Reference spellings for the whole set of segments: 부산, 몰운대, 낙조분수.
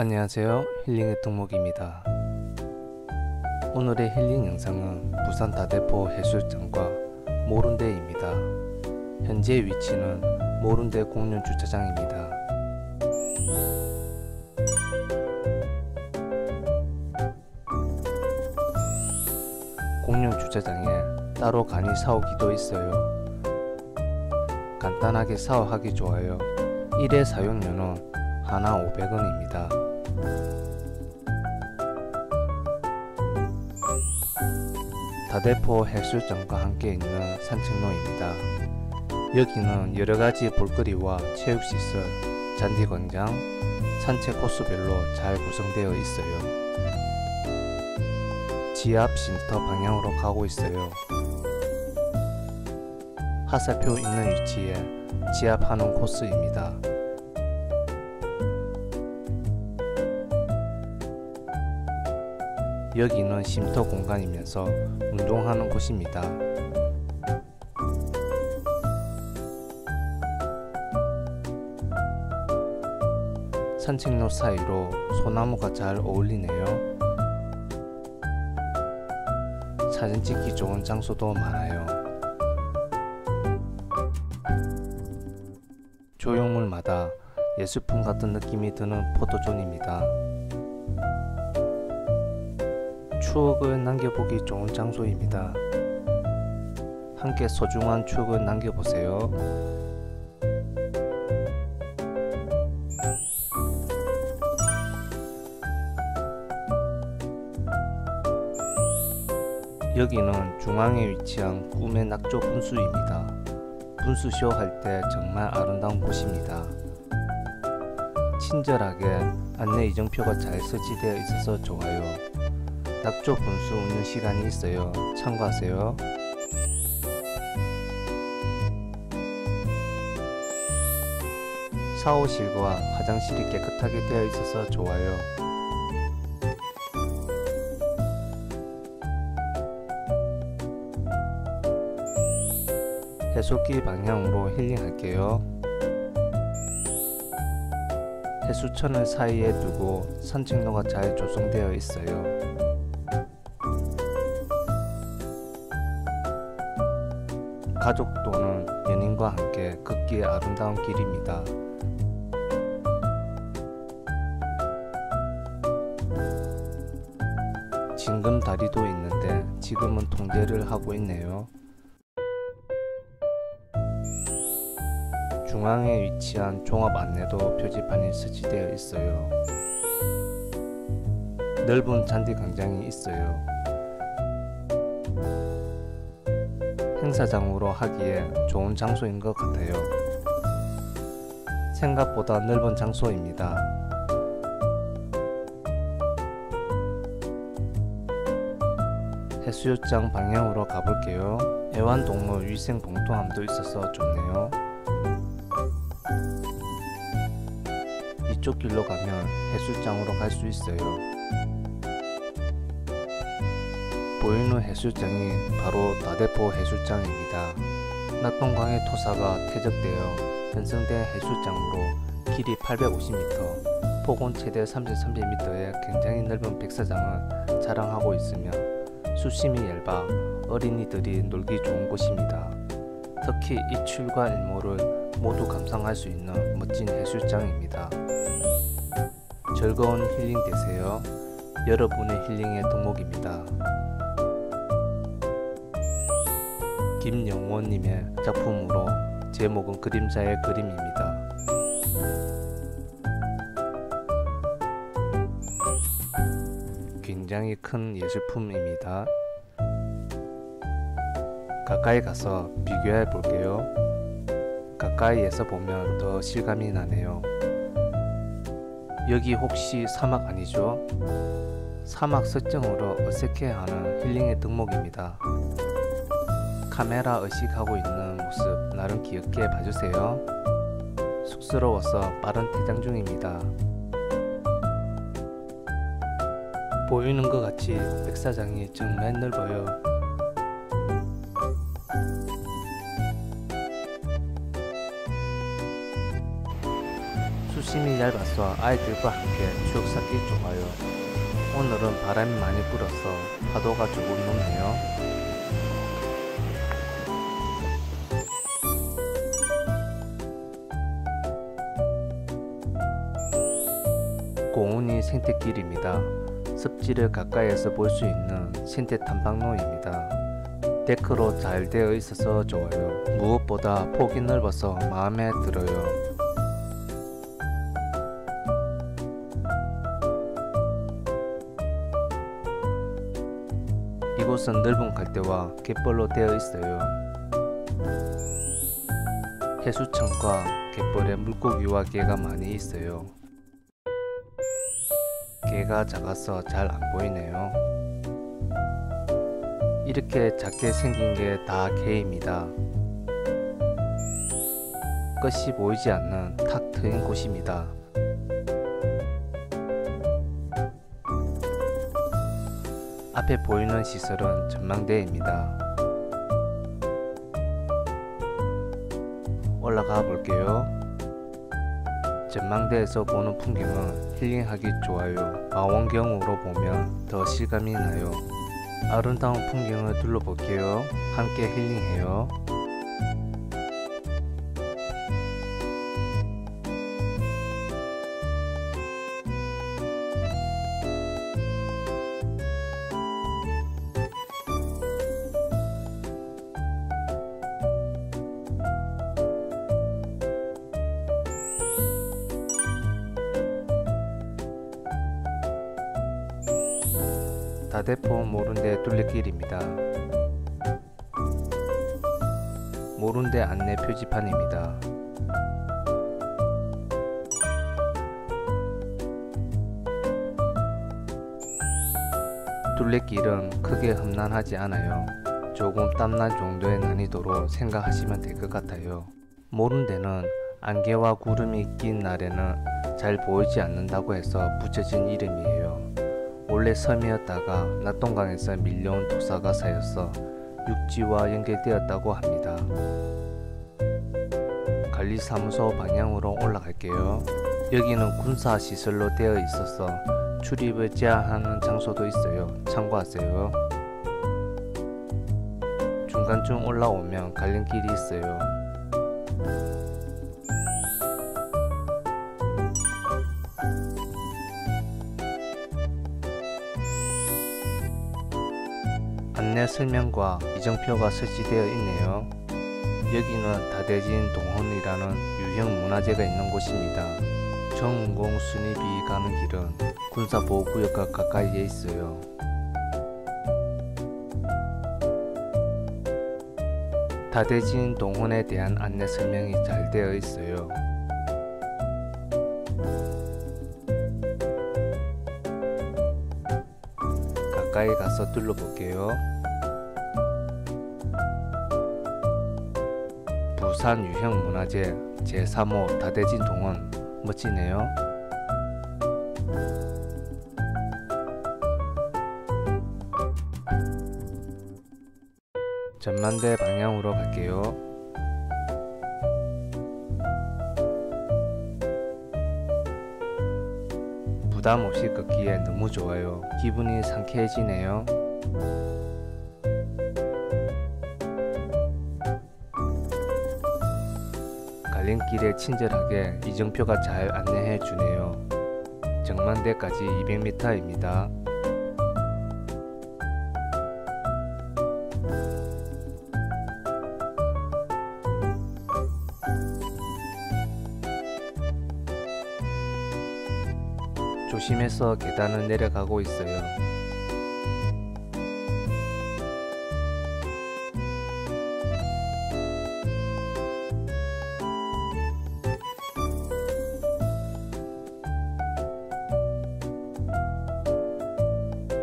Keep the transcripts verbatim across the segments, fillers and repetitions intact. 안녕하세요. 힐링의 동목입니다. 오늘의 힐링 영상은 부산 다대포 해수욕장과 몰운대입니다. 현재 위치는 몰운대 공용 주차장입니다. 공용 주차장에 따로 간이 샤워기도 있어요. 간단하게 샤워하기 좋아요. 일 회 사용료는 하나 오백 원입니다. 다대포 해수욕장과 함께 있는 산책로입니다. 여기는 여러가지 볼거리와 체육시설, 잔디광장, 산책 코스별로 잘 구성되어 있어요. 지압 쉼터 방향으로 가고 있어요. 화살표 있는 위치에 지압하는 코스입니다. 여기는 쉼터 공간이면서 운동하는 곳입니다. 산책로 사이로 소나무가 잘 어울리네요. 사진 찍기 좋은 장소도 많아요. 조형물마다 예술품 같은 느낌이 드는 포토존입니다. 추억을 남겨보기 좋은 장소입니다. 함께 소중한 추억을 남겨보세요. 여기는 중앙에 위치한 꿈의 낙조 분수입니다. 분수쇼 할 때 정말 아름다운 곳입니다. 친절하게 안내 이정표가 잘 설치되어 있어서 좋아요. 낙조 분수 운영 시간이 있어요. 참고하세요. 샤워실과 화장실이 깨끗하게 되어 있어서 좋아요. 해수길 방향으로 힐링할게요. 해수천을 사이에 두고 산책로가 잘 조성되어 있어요. 가족 또는 연인과 함께 걷기에 아름다운 길입니다. 징금다리도 있는데 지금은 통제를 하고 있네요. 중앙에 위치한 종합 안내도 표지판이 설치되어 있어요. 넓은 잔디광장이 있어요. 행사장으로 하기에 좋은 장소인 것 같아요. 생각보다 넓은 장소입니다. 해수욕장 방향으로 가볼게요. 애완동물 위생 봉투함도 있어서 좋네요. 이쪽 길로 가면 해수욕장으로 갈 수 있어요. 보이는 해수욕장이 바로 다대포 해수욕장입니다. 낙동강의 토사가 퇴적되어 변성된 해수욕장으로 길이 팔백오십 미터, 폭은 최대 삼십삼 미터의 굉장히 넓은 백사장을 자랑하고 있으며 수심이 얇아 어린이들이 놀기 좋은 곳입니다. 특히 입출과 일몰을 모두 감상할 수 있는 멋진 해수욕장입니다. 즐거운 힐링 되세요. 여러분의 힐링의 동목입니다. 김영호님의 작품으로 제목은 그림자의 그림입니다. 굉장히 큰 예술품입니다. 가까이 가서 비교해 볼게요. 가까이에서 보면 더 실감이 나네요. 여기 혹시 사막 아니죠? 사막 설정으로 어색해하는 힐링의 덕목입니다. 카메라 의식하고 있는 모습 나름 귀엽게 봐주세요. 쑥스러워서 빠른 퇴장 중입니다. 보이는 것 같이 백사장이 정말 넓어요. 심이 얇아서 아이들과 함께 추억 쌓기 좋아요. 오늘은 바람이 많이 불어서 파도가 조금 높네요. 고운이 생태길입니다. 습지를 가까이에서 볼 수 있는 생태 탐방로입니다. 데크로 잘 되어 있어서 좋아요. 무엇보다 폭이 넓어서 마음에 들어요. 이곳은 넓은 갈대와 갯벌로 되어 있어요. 해수청과 갯벌에 물고기와 개가 많이 있어요. 개가 작아서 잘 안보이네요. 이렇게 작게 생긴게 다 개입니다. 끝이 보이지 않는 탁 트인 곳입니다. 앞에 보이는 시설은 전망대입니다. 올라가 볼게요. 전망대에서 보는 풍경은 힐링하기 좋아요. 망원경으로 보면 더 실감이 나요. 아름다운 풍경을 둘러볼게요. 함께 힐링해요. 다대포 몰운대 둘레길입니다. 몰운대 안내 표지판입니다. 둘레길은 크게 험난하지 않아요. 조금 땀날 정도의 난이도로 생각하시면 될 것 같아요. 몰운대는 안개와 구름이 낀 날에는 잘 보이지 않는다고 해서 붙여진 이름이에요. 원래 섬이었다가 낙동강에서 밀려온 도사가 쌓여서 육지와 연결되었다고 합니다. 관리사무소 방향으로 올라갈게요. 여기는 군사시설로 되어 있어서 출입을 제한하는 장소도 있어요. 참고하세요. 중간쯤 올라오면 갈림길이 있어요. 안내 설명과 이정표가 설치되어 있네요. 여기는 다대진 동혼이라는 유형 문화재가 있는 곳입니다. 정운공 순입이 가는 길은 군사보호구역과 가까이에 있어요. 다대진 동혼에 대한 안내 설명이 잘 되어 있어요. 가까이 가서 둘러볼게요. 부산 유형 문화재 제삼 호 다대진 동원 멋지네요. 전망대 방향으로 갈게요. 부담 없이 걷기에 너무 좋아요. 기분이 상쾌해지네요. 갈림길에 친절하게 이정표가 잘 안내해 주네요. 정만대까지 이백 미터입니다. 조심해서 계단을 내려가고 있어요.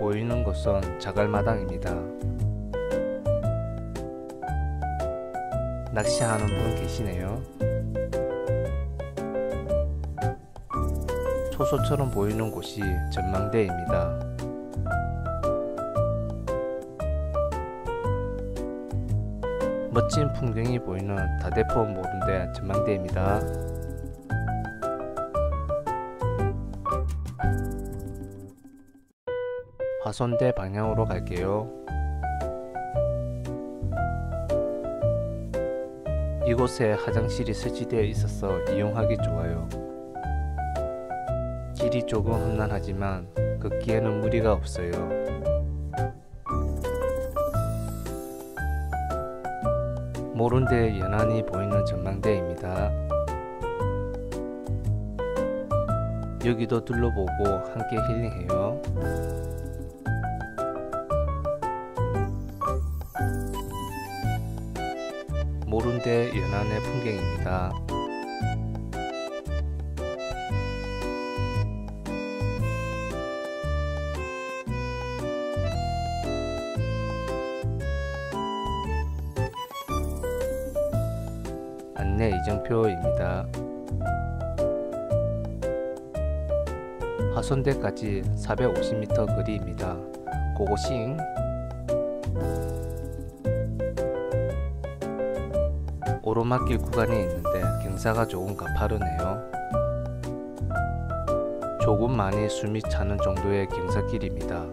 보이는 곳은 자갈마당입니다. 낚시하는 분 계시네요. 초소처럼 보이는 곳이 전망대입니다. 멋진 풍경이 보이는 다대포 몰운대 전망대입니다. 화선대 방향으로 갈게요. 이곳에 화장실이 설치되어 있어서 이용하기 좋아요. 길이 조금 험난하지만 걷기에는 무리가 없어요. 몰운대 연안이 보이는 전망대입니다. 여기도 둘러보고 함께 힐링해요. 몰운대 연안의 풍경입니다. 안내 이정표입니다. 화선대까지 사백오십 미터 거리입니다. 고고싱! 오르막길 구간이 있는데 경사가 조금 가파르네요. 조금 많이 숨이 차는 정도의 경사길입니다.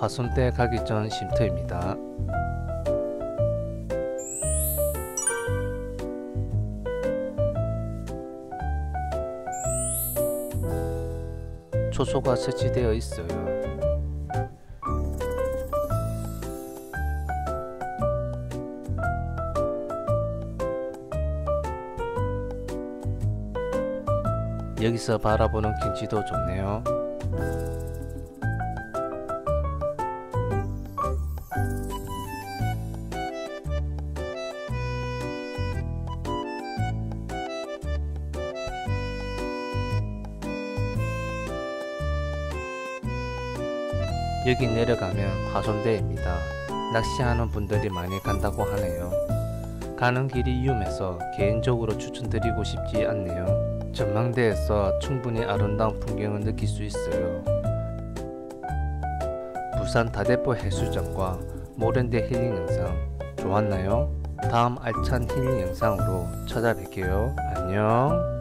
화선대 가기 전 쉼터입니다. 초소가 설치되어 있어요. 여기서 바라보는 경치도 좋네요. 여기 내려가면 화선대입니다. 낚시하는 분들이 많이 간다고 하네요. 가는 길이 위험해서 개인적으로 추천드리고 싶지 않네요. 전망대에서 충분히 아름다운 풍경을 느낄 수 있어요. 부산 다대포 해수욕장과 몰운대 힐링 영상 좋았나요? 다음 알찬 힐링 영상으로 찾아뵐게요. 안녕.